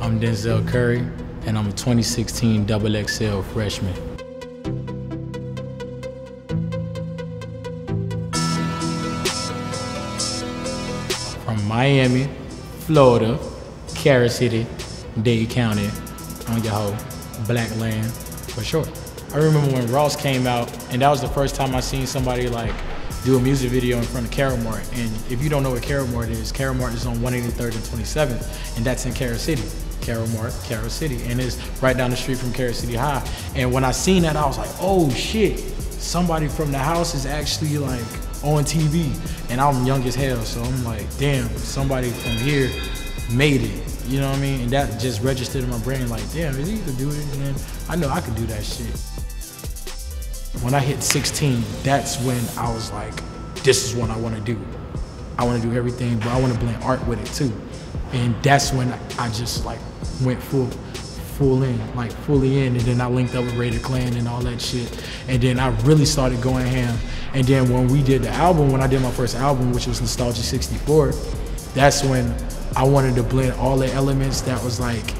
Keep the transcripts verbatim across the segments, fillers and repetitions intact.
I'm Denzel Curry, and I'm a twenty sixteen double X L freshman. From Miami, Florida, Carol City, Dade County, on your whole black land for short. I remember when Ross came out, and that was the first time I seen somebody like do a music video in front of Carol Mart. And if you don't know what Carol Mart is, Carol Mart is on one eighty-third and twenty-seventh, and that's in Carol City. Carol Mart, Carol City, and it's right down the street from Carol City High. And when I seen that, I was like, oh shit, somebody from the house is actually like on T V. And I'm young as hell, so I'm like, damn, somebody from here made it. You know what I mean? And that just registered in my brain like, damn, if you could do it, man, I know I could do that shit. When I hit sixteen, that's when I was like, this is what I want to do. I want to do everything, but I want to blend art with it too. And that's when I just like went full, full in, like fully in. And then I linked up with Raider Clan and all that shit. And then I really started going ham. And then when we did the album, when I did my first album, which was Nostalgic sixty-four, that's when I wanted to blend all the elements that was like,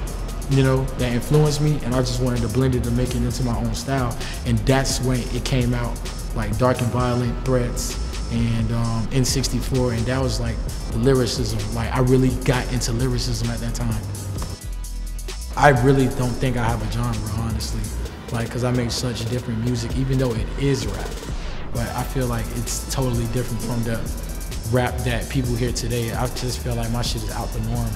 you know, that influenced me, and I just wanted to blend it to make it into my own style. And that's when it came out, like Dark and Violent, threatz, and um, N sixty-four, and that was like the lyricism. Like I really got into lyricism at that time. I really don't think I have a genre, honestly, like, cause I make such different music, even though it is rap, but I feel like it's totally different from the rap that people hear today. I just feel like my shit is out the norm.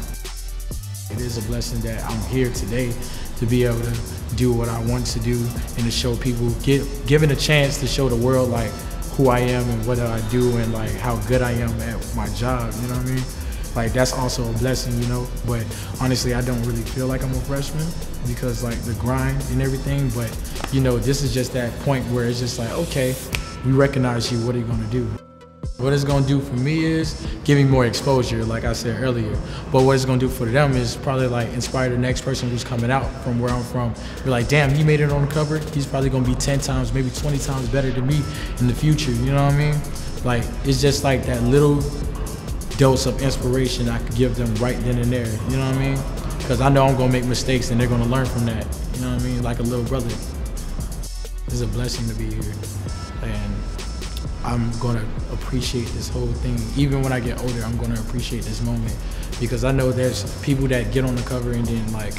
It is a blessing that I'm here today to be able to do what I want to do and to show people, get given a chance to show the world like who I am and what I do and like how good I am at my job, you know what I mean? Like that's also a blessing, you know? But honestly, I don't really feel like I'm a freshman because like the grind and everything, but you know, this is just that point where it's just like, okay, we recognize you, what are you gonna do? What it's gonna do for me is give me more exposure, like I said earlier. But what it's gonna do for them is probably like inspire the next person who's coming out from where I'm from. You're like, damn, he made it on the cover. He's probably gonna be ten times, maybe twenty times better than me in the future, you know what I mean? Like, it's just like that little dose of inspiration I could give them right then and there, you know what I mean? Because I know I'm gonna make mistakes and they're gonna learn from that, you know what I mean? Like a little brother. It's a blessing to be here. And I'm gonna appreciate this whole thing. Even when I get older, I'm gonna appreciate this moment because I know there's people that get on the cover and then like,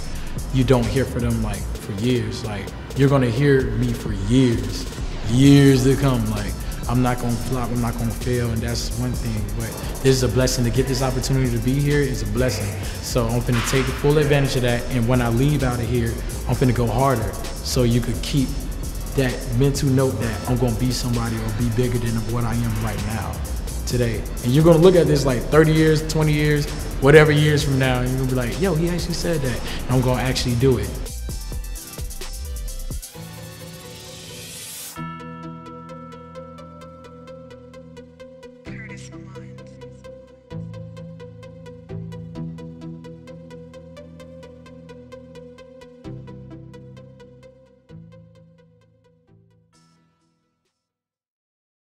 you don't hear from them like for years. Like, you're gonna hear me for years, years to come. Like, I'm not gonna flop, I'm not gonna fail, and that's one thing. But this is a blessing to get this opportunity to be here, is a blessing. So I'm finna take full advantage of that, and when I leave out of here, I'm finna go harder so you could keep that mental note that I'm gonna be somebody or be bigger than what I am right now, today. And you're gonna look at this like thirty years, twenty years, whatever years from now, and you're gonna be like, yo, he actually said that, and I'm gonna actually do it.